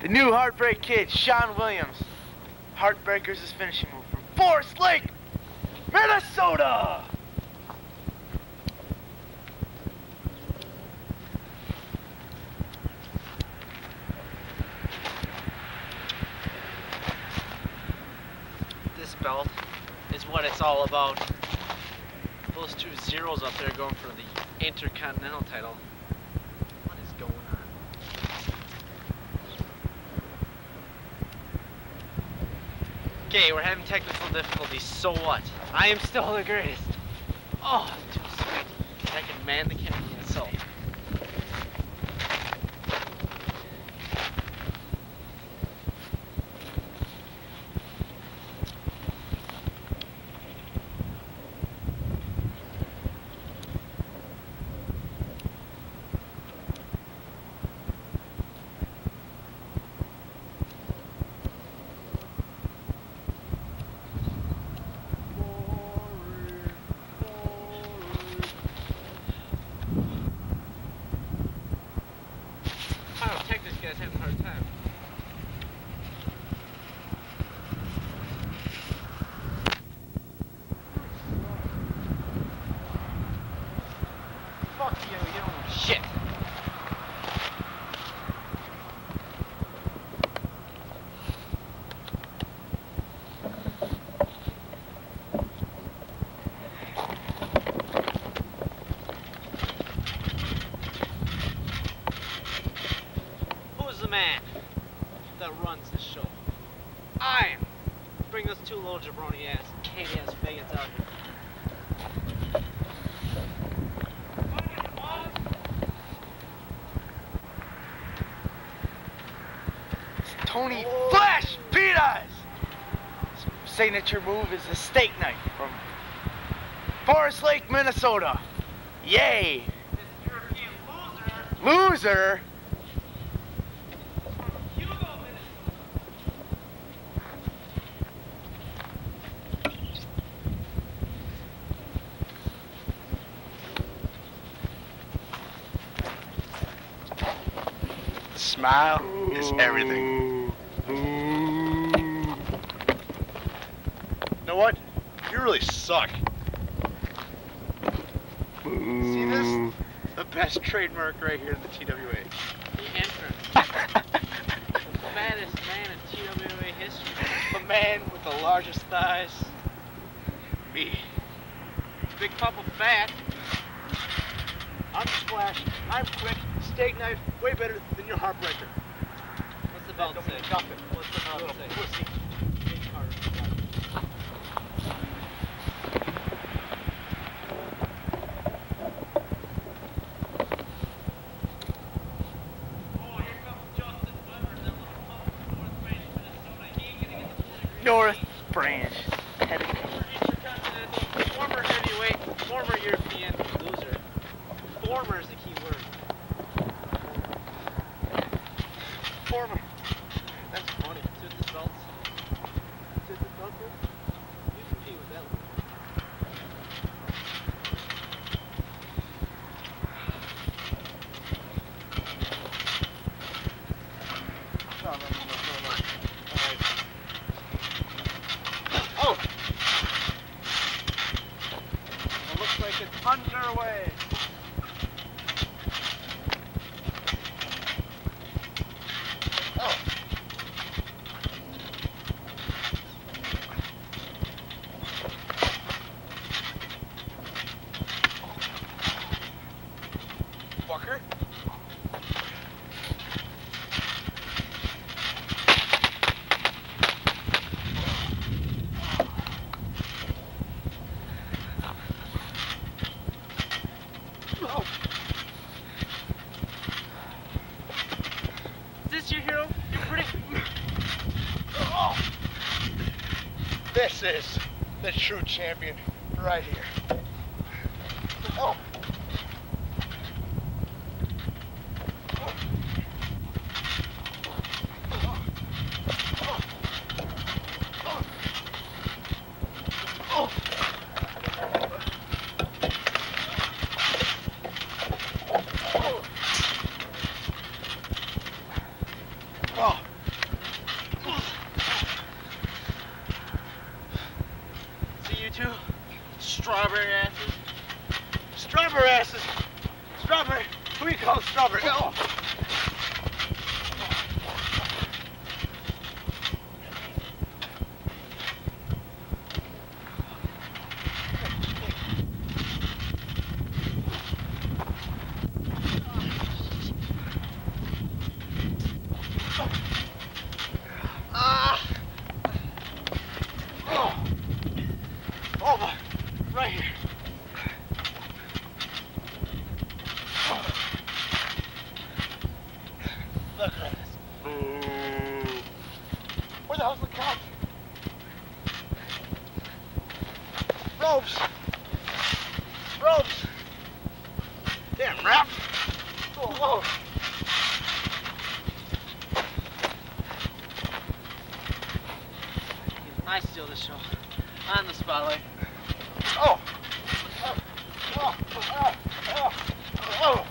The new Heartbreak Kid, Shawn Williams. Heartbreakers is finishing move from Forest Lake, Minnesota. This belt is what it's all about. Those two zeros up there going for the Intercontinental title. What is going on? Okay, we're having technical difficulties, so what? I am still the greatest. Oh, I'm too sweet. I can man the cannon myself. Man that runs the show. I bring those two little jabroni ass, candy ass faggots out here. It's Tony Flash Peters! His signature move is the steak knife from Forest Lake, Minnesota. Yay! This European loser. Loser? Smile is everything. You know what? You really suck. See this? The best trademark right here in the TWA. The entrance. The fattest man in TWA history. The man with the largest thighs. Me. Big Papa Fat. I'm Splash. I'm quick. Steak knife, way better than your heartbreaker. What's the belt say? Nothing. What's the belt say? Pussy. Oh, here comes Justin Weber, that little fucker from North Branch, Minnesota. He ain't gonna get the full North Branch. Former Intercontinental, former heavyweight, former European loser. Former is the key word. Former. That's funny. Suit the belts. Suit the belts. You compete with that one. Oh! It looks like it's underway. This is the true champion right here. Oh. Oh. That's right. Where the hell's the couch? Ropes! Ropes! Damn rap! Oh, whoa! I steal the show. On the spotlight. Oh! Oh! Oh! Oh! Oh! Oh!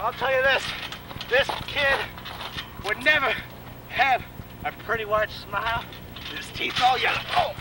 I'll tell you this, this kid would never have a pretty wide smile, his teeth all yellow. Oh.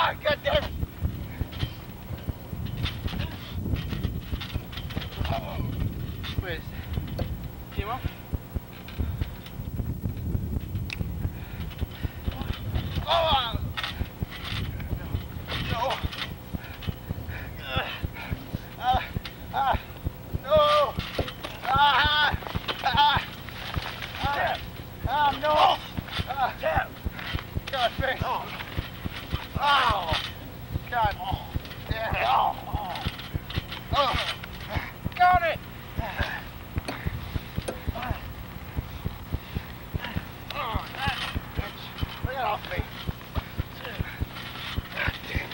Ah, goddamn. Oh. Where is it? Timo? Oh! No. No. No. Damn. God, thanks. Oh. Oh, God. Oh, yeah. Oh. Oh. Got it. Oh, that bitch. Lay off me. God damn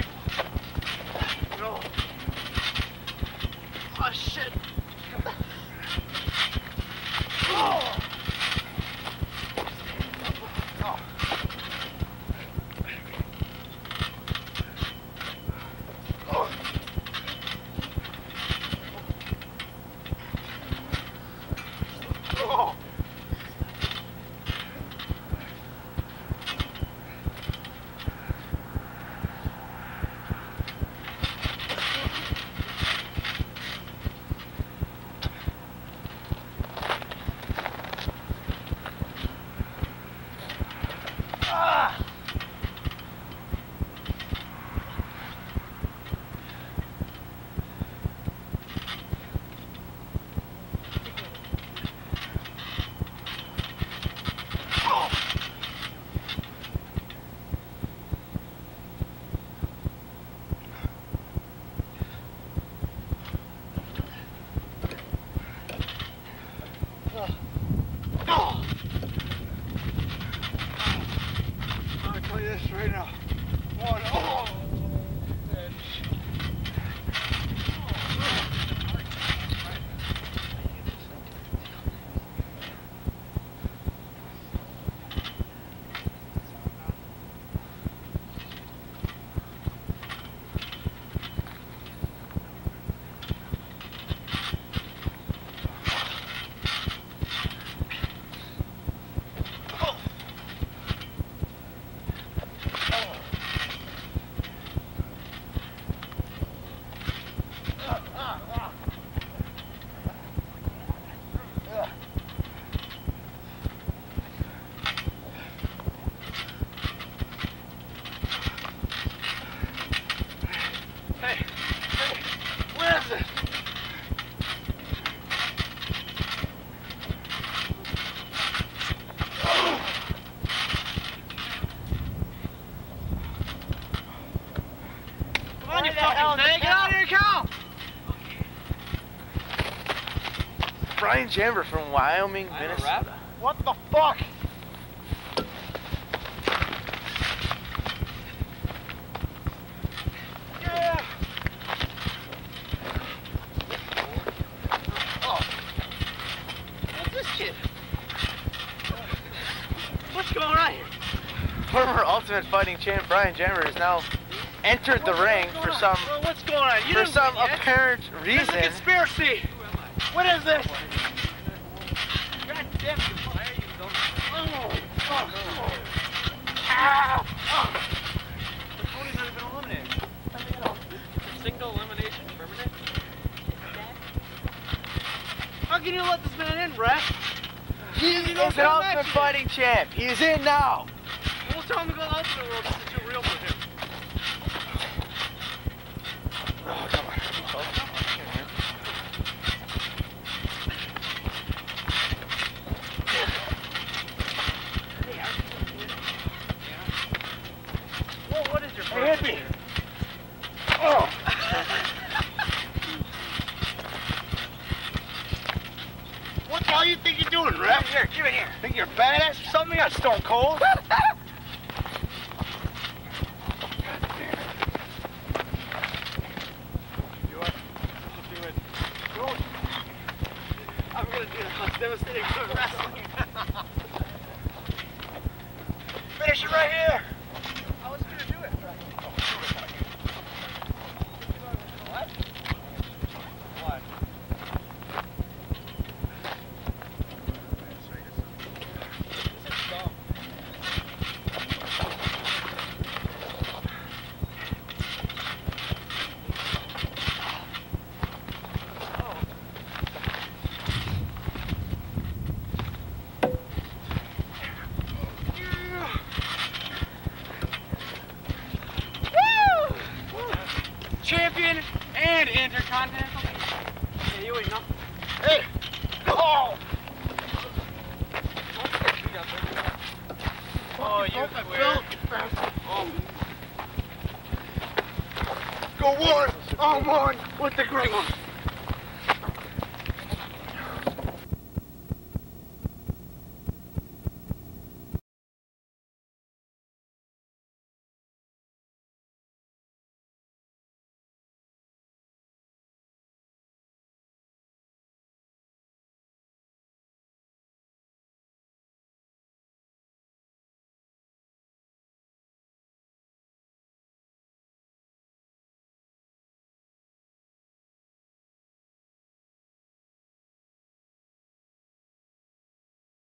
it. No. Oh, shit. Oh. Brian Jammer from Wyoming, Minnesota. What the fuck? Yeah. Oh. What's this shit? What's going on here? Former Ultimate Fighting champ Brian Jammer has now entered the ring for some apparent reason. This is a conspiracy. What is this? Ultimate Fighting champ. He's in now. We'll tell him to go out to the world. This is too real for him. Oh, come on. Well, what is your purpose here? Oh. What the hell you think you're doing, Ref? Here, give it here. Think you're badass or something? You're Stone Cold. Go on with the great one.